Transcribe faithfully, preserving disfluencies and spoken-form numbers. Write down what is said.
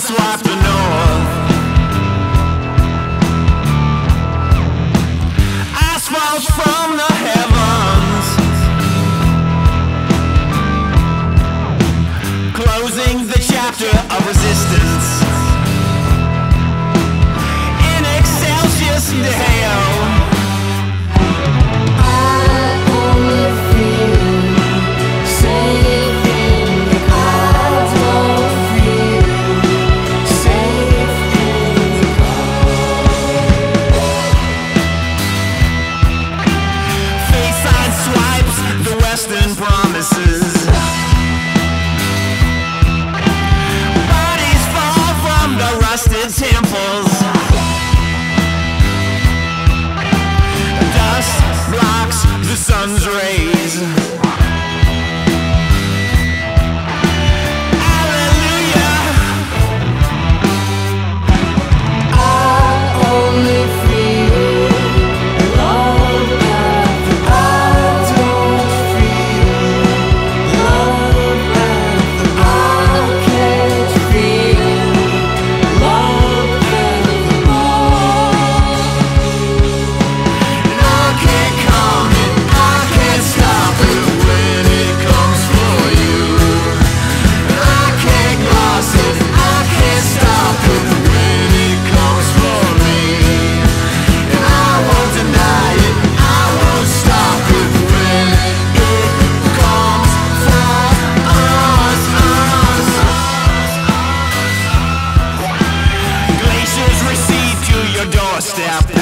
side swipe to north. Ice falls from the heavens, closing the chapter of resistance. In excelsis Deo. Bodies fall from the rusted temples. Dust blocks the sun's rays. Hallelujah. I only feel step.